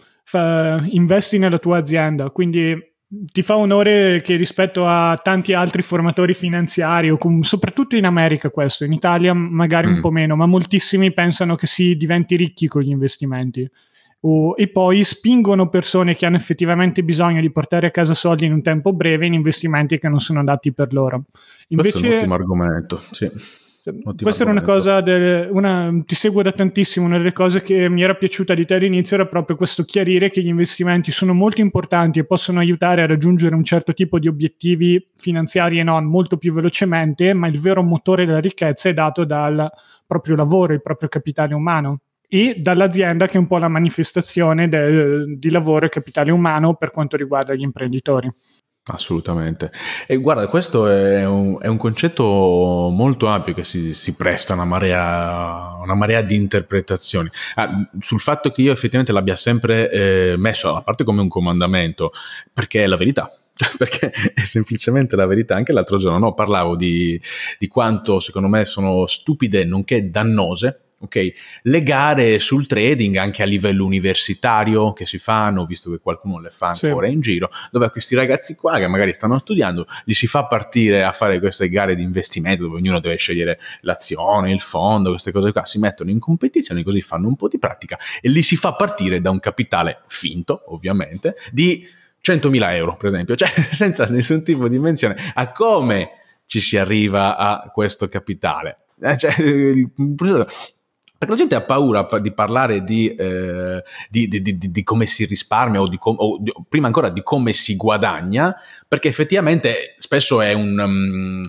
investi nella tua azienda, quindi... ti fa onore che rispetto a tanti altri formatori finanziari, o soprattutto in America questo, in Italia magari un po' meno, ma moltissimi pensano che si diventi ricchi con gli investimenti, e poi spingono persone che hanno effettivamente bisogno di portare a casa soldi in un tempo breve in investimenti che non sono adatti per loro. Invece, questo è un ottimo argomento, sì. Questa era una cosa, ti seguo da tantissimo, una delle cose che mi era piaciuta di te all'inizio era proprio questo chiarire che gli investimenti sono molto importanti e possono aiutare a raggiungere un certo tipo di obiettivi finanziari e non molto più velocemente, ma il vero motore della ricchezza è dato dal proprio lavoro, il proprio capitale umano e dall'azienda, che è un po' la manifestazione di lavoro e capitale umano per quanto riguarda gli imprenditori. Assolutamente. E guarda, questo è un concetto molto ampio che si presta a una marea di interpretazioni. Sul fatto che io effettivamente l'abbia sempre messo, a parte come un comandamento, perché è la verità. Perché è semplicemente la verità. Anche l'altro giorno parlavo di quanto secondo me sono stupide nonché dannose, ok, le gare sul trading anche a livello universitario che si fanno, visto che qualcuno le fa ancora in giro, dove a questi ragazzi qua che magari stanno studiando gli si fa partire a fare queste gare di investimento dove ognuno deve scegliere l'azione, il fondo, queste cose qua, si mettono in competizione, così fanno un po' di pratica e li si fa partire da un capitale finto, ovviamente, di 100.000 euro per esempio, cioè senza nessun tipo di menzione a come ci si arriva a questo capitale, cioè perché la gente ha paura di parlare di come si risparmia o prima ancora di come si guadagna, perché effettivamente spesso è come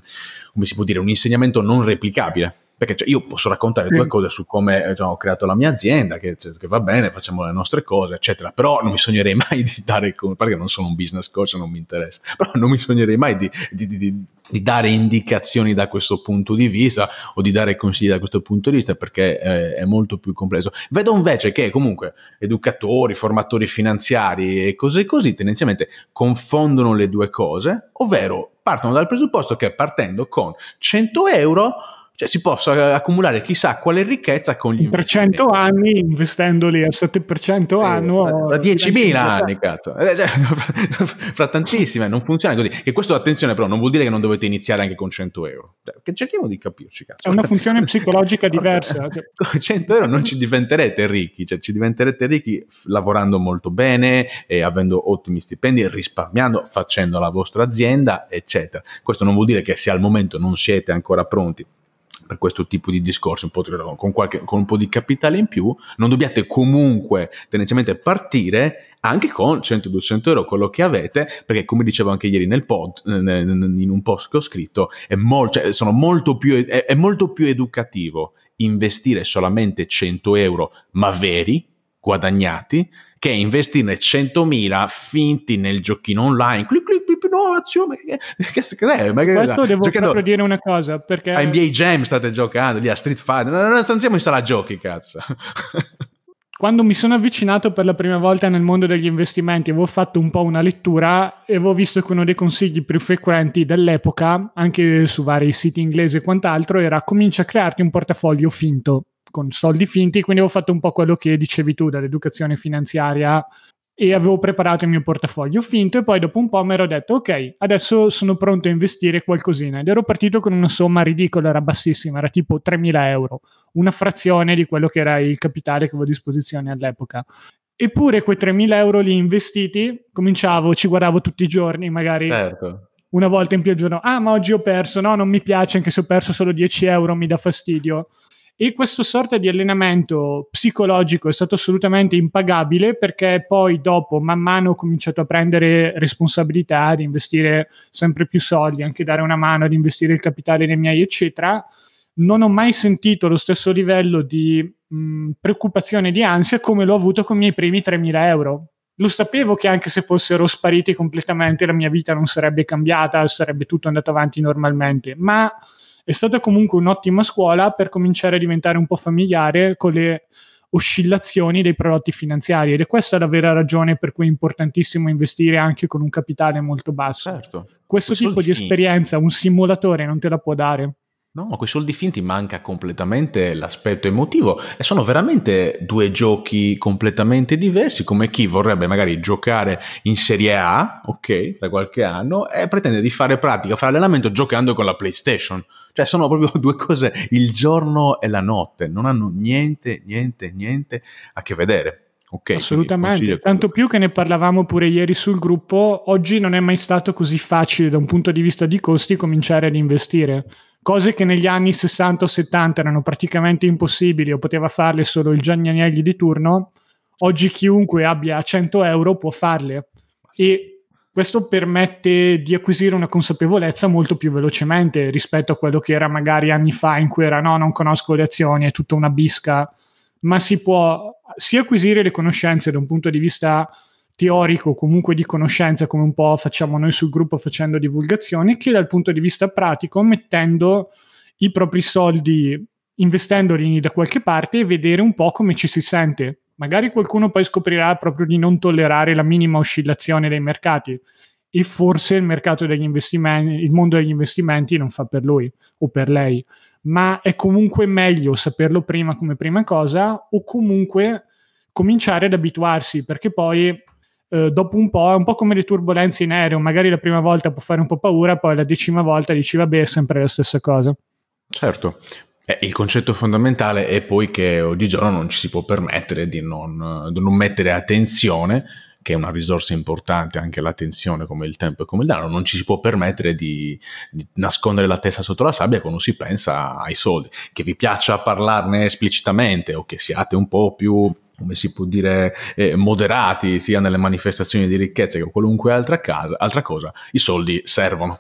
si può dire, un insegnamento non replicabile. Perché io posso raccontare due cose su come ho creato la mia azienda, che va bene, facciamo le nostre cose, eccetera, però non mi sognerei mai di dare, perché non sono un business coach, non mi interessa, però non mi sognerei mai di dare indicazioni da questo punto di vista o di dare consigli da questo punto di vista, perché è molto più complesso. Vedo invece che comunque educatori, formatori finanziari e cose così tendenzialmente confondono le due cose, ovvero partono dal presupposto che partendo con 100 euro cioè si possa accumulare chissà quale ricchezza con gli investimenti. Per 100 anni, investendoli al 7% annuo. Da 10.000 anni, cazzo. Fra tantissime, non funziona così. E questo, attenzione, però, non vuol dire che non dovete iniziare anche con 100 euro. Che cerchiamo di capirci, cazzo. È una funzione psicologica diversa. Con 100 euro non ci diventerete ricchi, cioè ci diventerete ricchi lavorando molto bene, e avendo ottimi stipendi, risparmiando, facendo la vostra azienda, eccetera. Questo non vuol dire che se al momento non siete ancora pronti per questo tipo di discorso, un po' con un po' di capitale in più, non dobbiate comunque tendenzialmente partire anche con 100-200 euro, quello che avete, perché come dicevo anche ieri nel pod, in un post che ho scritto, è molto più educativo investire solamente 100 euro, ma veri, guadagnati, che investirne 100.000 finti nel giochino online, no, azione, questo devo proprio dire una cosa, perché a NBA Jam state giocando, lì a Street Fighter, non siamo in sala giochi, cazzo. Quando mi sono avvicinato per la prima volta nel mondo degli investimenti, avevo fatto un po' una lettura e avevo visto che uno dei consigli più frequenti dell'epoca, anche su vari siti inglesi e quant'altro, era: comincia a crearti un portafoglio finto, con soldi finti. Quindi avevo fatto un po' quello che dicevi tu dall'educazione finanziaria, e avevo preparato il mio portafoglio finto, e poi dopo un po' mi ero detto: ok, adesso sono pronto a investire qualcosina, ed ero partito con una somma ridicola, era bassissima, era tipo 3.000 euro, una frazione di quello che era il capitale che avevo a disposizione all'epoca. Eppure quei 3.000 euro li investiti, ci guardavo tutti i giorni, magari una volta in più al giorno, ma oggi ho perso, no, non mi piace, anche se ho perso solo 10 euro mi dà fastidio. E questo sorta di allenamento psicologico è stato assolutamente impagabile, perché poi dopo man mano ho cominciato a prendere responsabilità, ad investire sempre più soldi, anche dare una mano ad investire il capitale dei miei eccetera. Non ho mai sentito lo stesso livello di preoccupazione, di ansia come l'ho avuto con i miei primi 3.000 euro. Lo sapevo che anche se fossero spariti completamente la mia vita non sarebbe cambiata, sarebbe tutto andato avanti normalmente, ma è stata comunque un'ottima scuola per cominciare a diventare un po' familiare con le oscillazioni dei prodotti finanziari, ed è questa la vera ragione per cui è importantissimo investire anche con un capitale molto basso. Certo. Questo tipo di esperienza un simulatore non te la può dare. No, con i soldi finti manca completamente l'aspetto emotivo e sono veramente due giochi completamente diversi, come chi vorrebbe magari giocare in Serie A, ok, tra qualche anno, e pretende di fare pratica, fare allenamento giocando con la PlayStation. Cioè sono proprio due cose, il giorno e la notte, non hanno niente a che vedere. Okay, assolutamente, tanto più che ne parlavamo pure ieri sul gruppo, oggi non è mai stato così facile da un punto di vista di costi cominciare ad investire, cose che negli anni 60 o 70 erano praticamente impossibili o poteva farle solo il Giannianelli di turno, oggi chiunque abbia 100 euro può farle e questo permette di acquisire una consapevolezza molto più velocemente rispetto a quello che era magari anni fa, in cui era no, non conosco le azioni, è tutta una bisca. Ma si può sia acquisire le conoscenze da un punto di vista teorico, comunque di conoscenza, come un po' facciamo noi sul gruppo facendo divulgazione, che dal punto di vista pratico, mettendo i propri soldi, investendoli da qualche parte e vedere un po' come ci si sente. Magari qualcuno poi scoprirà proprio di non tollerare la minima oscillazione dei mercati e forse il mercato degli investimenti, il mondo degli investimenti non fa per lui o per lei. Ma è comunque meglio saperlo prima come prima cosa o comunque cominciare ad abituarsi, perché poi dopo un po' è un po' come le turbolenze in aereo, magari la prima volta può fare un po' paura, poi la 10ª volta dici vabbè è sempre la stessa cosa. Certo, il concetto fondamentale è poi che oggigiorno non ci si può permettere di non mettere attenzione, che è una risorsa importante, anche l'attenzione come il tempo e come il denaro, non ci si può permettere di nascondere la testa sotto la sabbia quando si pensa ai soldi. Che vi piaccia parlarne esplicitamente o che siate un po' più, come si può dire, moderati sia nelle manifestazioni di ricchezza che qualunque altra cosa, i soldi servono.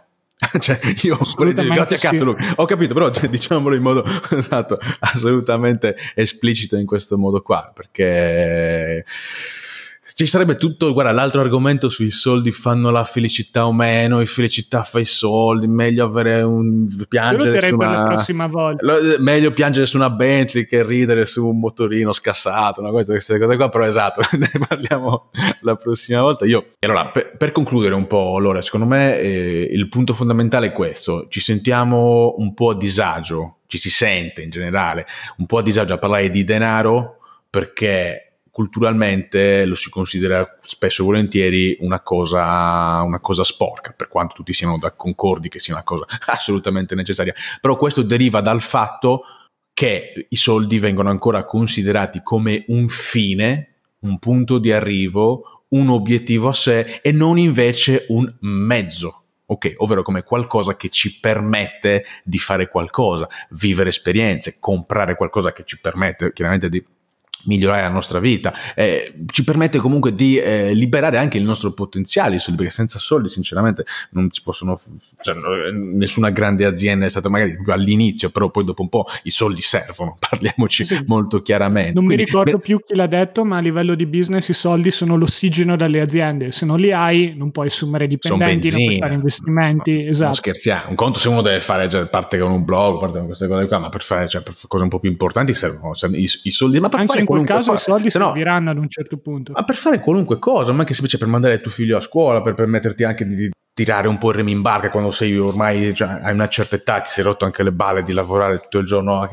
Cioè, io grazie a cazzo, sì. Ho capito, però diciamolo in modo esatto, assolutamente esplicito in questo modo qua, perché... ci sarebbe tutto, guarda, l'altro argomento sui soldi fanno la felicità o meno, e felicità fa i soldi, meglio avere un piangere su una... la prossima volta. Meglio piangere su una Bentley che ridere su un motorino scassato, una cosa, queste cose qua, però esatto, ne parliamo la prossima volta. E allora, per concludere un po', Lore, secondo me il punto fondamentale è questo, ci sentiamo un po' a disagio, ci si sente in generale un po' a disagio a parlare di denaro perché... culturalmente lo si considera spesso e volentieri una cosa sporca, per quanto tutti siano concordi che sia una cosa assolutamente necessaria. Però questo deriva dal fatto che i soldi vengono ancora considerati come un fine, un punto di arrivo, un obiettivo a sé e non invece un mezzo. Ok, ovvero come qualcosa che ci permette di fare qualcosa, vivere esperienze, comprare qualcosa che ci permette chiaramente di migliorare la nostra vita, ci permette comunque di liberare anche il nostro potenziale, perché senza soldi sinceramente non ci possono, cioè, nessuna grande azienda è stata magari all'inizio, però poi dopo un po' i soldi servono, parliamoci sì. Molto chiaramente. Non mi ricordo più chi l'ha detto, ma a livello di business i soldi sono l'ossigeno dalle aziende, se non li hai non puoi assumere dipendenti, non puoi fare investimenti, no, esatto. Non scherziamo, un conto se uno deve fare, cioè, parte con un blog, parte con queste cose qua, ma per fare, cioè, per cose un po' più importanti servono i soldi, ma per anche fare in quel caso i soldi serviranno ad un certo punto. Ma per fare qualunque cosa, ma anche semplice per mandare tuo figlio a scuola, per permetterti anche di tirare un po' il remi in barca quando sei ormai, cioè, hai una certa età, ti sei rotto anche le balle di lavorare tutto il giorno,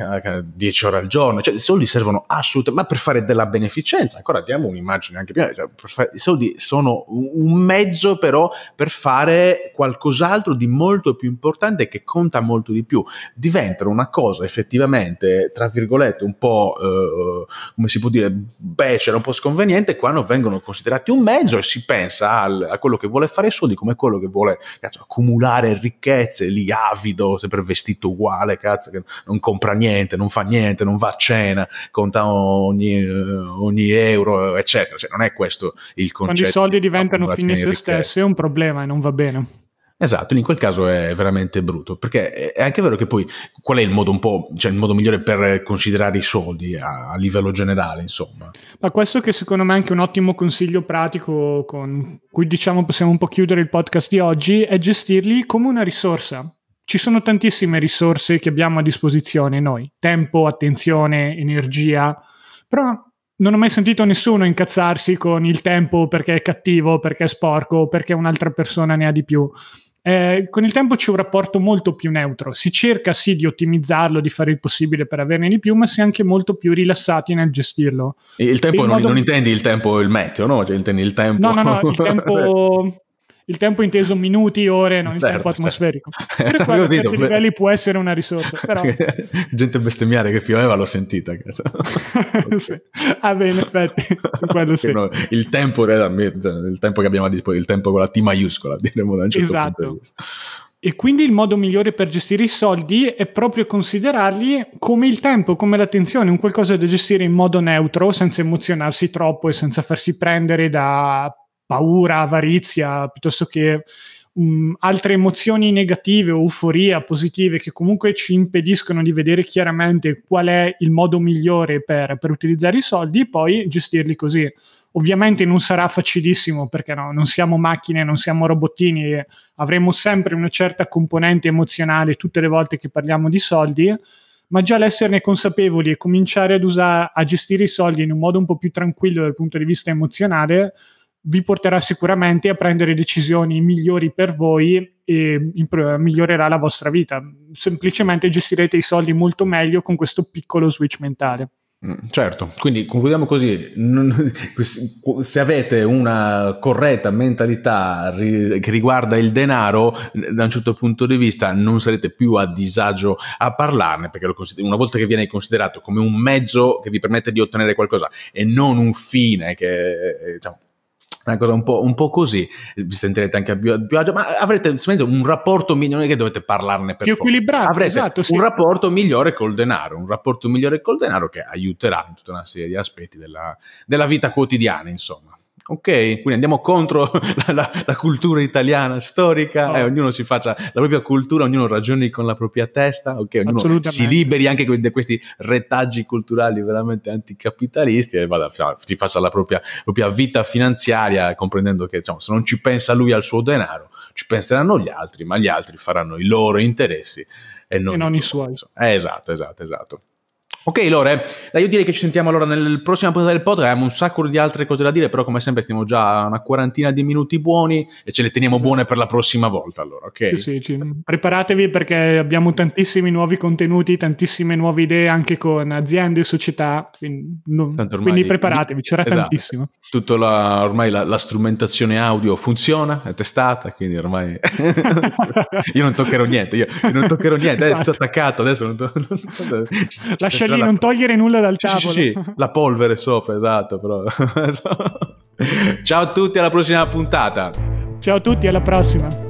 10 ore al giorno, cioè i soldi servono assolutamente, ma per fare della beneficenza, ancora diamo un'immagine anche più, cioè, i soldi sono un mezzo però per fare qualcos'altro di molto più importante che conta molto di più, diventano una cosa effettivamente, tra virgolette, un po', come si può dire, becera, un po' sconveniente, quando vengono considerati un mezzo e si pensa a quello che vuole fare i soldi come quello che vuole, cazzo, accumulare ricchezze lì avido, sempre vestito uguale, cazzo, che non compra niente, non fa niente, non va a cena, conta ogni euro, eccetera. Cioè, non è questo il concetto. Quando i soldi diventano fini a se stessi è un problema e non va bene. Esatto, in quel caso è veramente brutto, perché è anche vero che poi qual è il modo un po', cioè il modo migliore per considerare i soldi a livello generale, insomma. Ma questo che secondo me è anche un ottimo consiglio pratico con cui diciamo possiamo un po' chiudere il podcast di oggi, è gestirli come una risorsa. Ci sono tantissime risorse che abbiamo a disposizione noi, tempo, attenzione, energia, però non ho mai sentito nessuno incazzarsi con il tempo perché è cattivo, perché è sporco, perché un'altra persona ne ha di più. Con il tempo c'è un rapporto molto più neutro, si cerca sì di ottimizzarlo, di fare il possibile per averne di più, ma si è anche molto più rilassati nel gestirlo. E il tempo non intendi il tempo il meteo, no? Cioè intendi il tempo... No, il tempo... Il tempo inteso minuti, ore, non certo, il tempo atmosferico. Certo. Per quanto certi livelli può essere una risorsa. Però... Gente bestemmiare che pioveva l'ho sentita. Sì. Ah beh, in effetti. Quello sì. No, il tempo che abbiamo a disposizione, il tempo con la T maiuscola, diremmo da un certo punto di vista. E quindi il modo migliore per gestire i soldi è proprio considerarli come il tempo, come l'attenzione, un qualcosa da gestire in modo neutro, senza emozionarsi troppo e senza farsi prendere da... paura, avarizia, piuttosto che altre emozioni negative o euforia, positive, che comunque ci impediscono di vedere chiaramente qual è il modo migliore per utilizzare i soldi e poi gestirli così. Ovviamente non sarà facilissimo perché no, non siamo macchine, non siamo robottini, e avremo sempre una certa componente emozionale tutte le volte che parliamo di soldi, ma già l'esserne consapevoli e cominciare ad usare, a gestire i soldi in un modo un po' più tranquillo dal punto di vista emozionale vi porterà sicuramente a prendere decisioni migliori per voi e migliorerà la vostra vita. Semplicemente gestirete i soldi molto meglio con questo piccolo switch mentale. Certo, quindi concludiamo così: se avete una corretta mentalità che riguarda il denaro, da un certo punto di vista non sarete più a disagio a parlarne, perché una volta che viene considerato come un mezzo che vi permette di ottenere qualcosa e non un fine che, diciamo, una cosa un po' così, vi sentirete anche più agio, ma avrete semplicemente un rapporto migliore, che dovete parlarne per più equilibrato, avrete un rapporto migliore col denaro, che aiuterà in tutta una serie di aspetti della vita quotidiana, insomma. Ok, quindi andiamo contro la cultura italiana storica, no. Ognuno si faccia la propria cultura, ognuno ragioni con la propria testa, ok, ognuno si liberi anche da questi retaggi culturali veramente anticapitalisti e si faccia la propria vita finanziaria, comprendendo che, diciamo, se non ci pensa lui al suo denaro, ci penseranno gli altri, ma gli altri faranno i loro interessi e non i suoi. Esatto. Ok Lore, dai, io direi che ci sentiamo allora nel prossimo puntata del podcast, abbiamo un sacco di altre cose da dire, però come sempre stiamo già a una quarantina di minuti buoni e ce le teniamo buone per la prossima volta allora, ok? Sì, preparatevi perché abbiamo tantissimi nuovi contenuti, tantissime nuove idee anche con aziende e società, quindi preparatevi, c'era tantissimo. Tutto ormai la strumentazione audio funziona, è testata, quindi ormai io non toccherò niente, è tutto attaccato, adesso non lascia di non togliere nulla dal tavolo. Sì, la polvere sopra, esatto. Però. Ciao a tutti, alla prossima puntata. Ciao a tutti, alla prossima.